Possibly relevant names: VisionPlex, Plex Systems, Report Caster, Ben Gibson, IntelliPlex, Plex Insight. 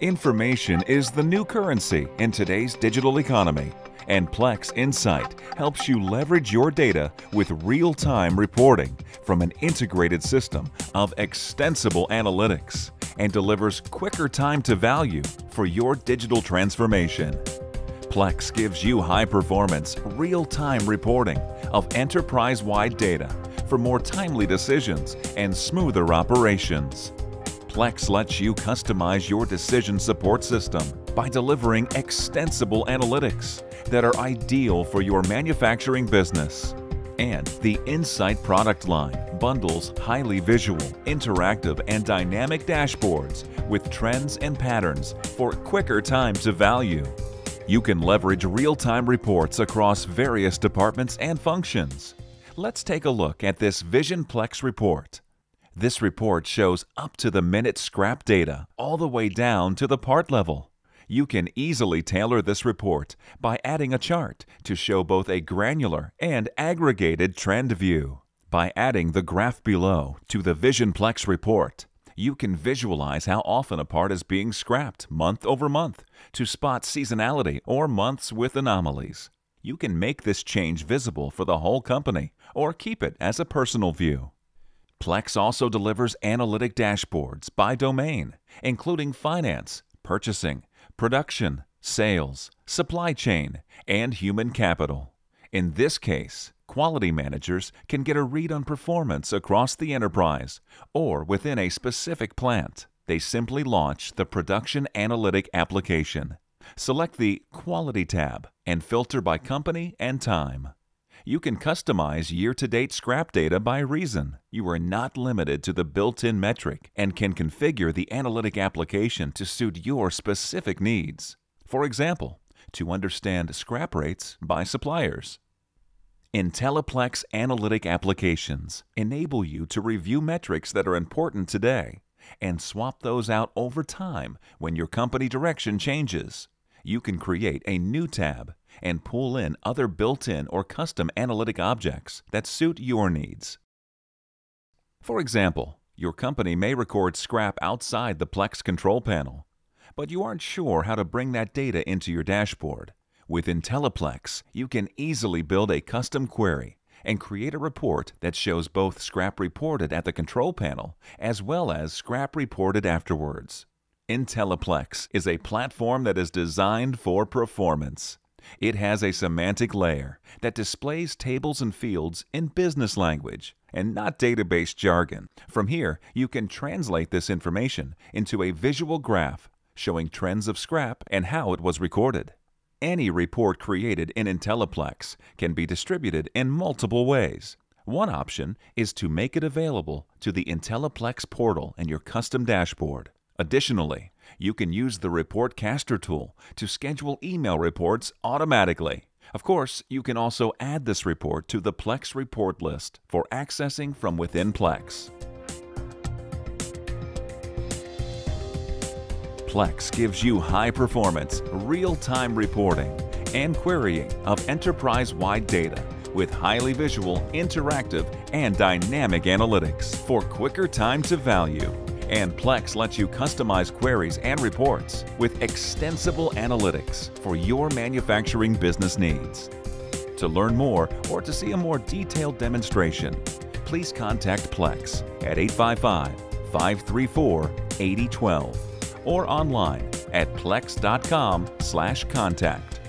Information is the new currency in today's digital economy, and Plex Insight helps you leverage your data with real-time reporting from an integrated system of extensible analytics and delivers quicker time to value for your digital transformation. Plex gives you high-performance, real-time reporting of enterprise-wide data for more timely decisions and smoother operations. Plex lets you customize your decision support system by delivering extensible analytics that are ideal for your manufacturing business. And the Insight product line bundles highly visual, interactive, and dynamic dashboards with trends and patterns for quicker time to value. You can leverage real-time reports across various departments and functions. Let's take a look at this VisionPlex report. This report shows up-to-the-minute scrap data all the way down to the part level. You can easily tailor this report by adding a chart to show both a granular and aggregated trend view. By adding the graph below to the VisionPlex report, you can visualize how often a part is being scrapped month over month to spot seasonality or months with anomalies. You can make this change visible for the whole company or keep it as a personal view. Plex also delivers analytic dashboards by domain, including finance, purchasing, production, sales, supply chain, and human capital. In this case, quality managers can get a read on performance across the enterprise or within a specific plant. They simply launch the Production Analytic application, select the Quality tab, and filter by company and time. You can customize year-to-date scrap data by reason. You are not limited to the built-in metric and can configure the analytic application to suit your specific needs. For example, to understand scrap rates by suppliers. IntelliPlex analytic applications enable you to review metrics that are important today and swap those out over time when your company direction changes. You can create a new tab and pull in other built-in or custom analytic objects that suit your needs. For example, your company may record scrap outside the Plex control panel, but you aren't sure how to bring that data into your dashboard. With IntelliPlex, you can easily build a custom query and create a report that shows both scrap reported at the control panel as well as scrap reported afterwards. IntelliPlex is a platform that is designed for performance. It has a semantic layer that displays tables and fields in business language and not database jargon. From here, you can translate this information into a visual graph showing trends of scrap and how it was recorded. Any report created in IntelliPlex can be distributed in multiple ways. One option is to make it available to the IntelliPlex portal in your custom dashboard. Additionally, you can use the Report Caster tool to schedule email reports automatically. Of course, you can also add this report to the Plex report list for accessing from within Plex. Plex gives you high-performance, real-time reporting and querying of enterprise-wide data with highly visual, interactive, and dynamic analytics for quicker time to value. And Plex lets you customize queries and reports with extensible analytics for your manufacturing business needs. To learn more or to see a more detailed demonstration, please contact Plex at 855-534-8012 or online at plex.com/contact.